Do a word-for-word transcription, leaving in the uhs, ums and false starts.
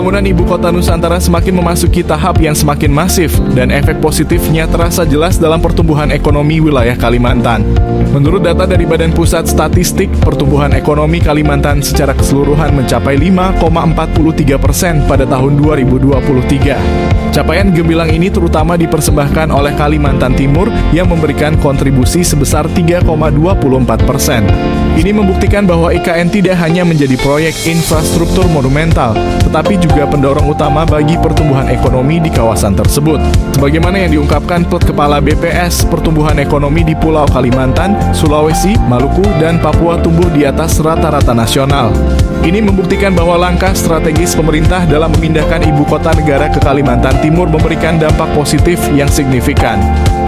Pembangunan Ibu Kota Nusantara semakin memasuki tahap yang semakin masif, dan efek positifnya terasa jelas dalam pertumbuhan ekonomi wilayah Kalimantan. Menurut data dari Badan Pusat Statistik, pertumbuhan ekonomi Kalimantan secara keseluruhan mencapai lima koma empat tiga persen pada tahun dua ribu dua puluh tiga. Capaian gemilang ini terutama dipersembahkan oleh Kalimantan Timur yang memberikan kontribusi sebesar tiga koma dua empat persen. Ini membuktikan bahwa I K N tidak hanya menjadi proyek infrastruktur monumental, tetapi juga pendorong utama bagi pertumbuhan ekonomi di kawasan tersebut. Sebagaimana yang diungkapkan Kepala B P S, pertumbuhan ekonomi di Pulau Kalimantan, Sulawesi, Maluku, dan Papua tumbuh di atas rata-rata nasional. Ini membuktikan bahwa langkah strategis pemerintah dalam memindahkan ibu kota negara ke Kalimantan Timur memberikan dampak positif yang signifikan.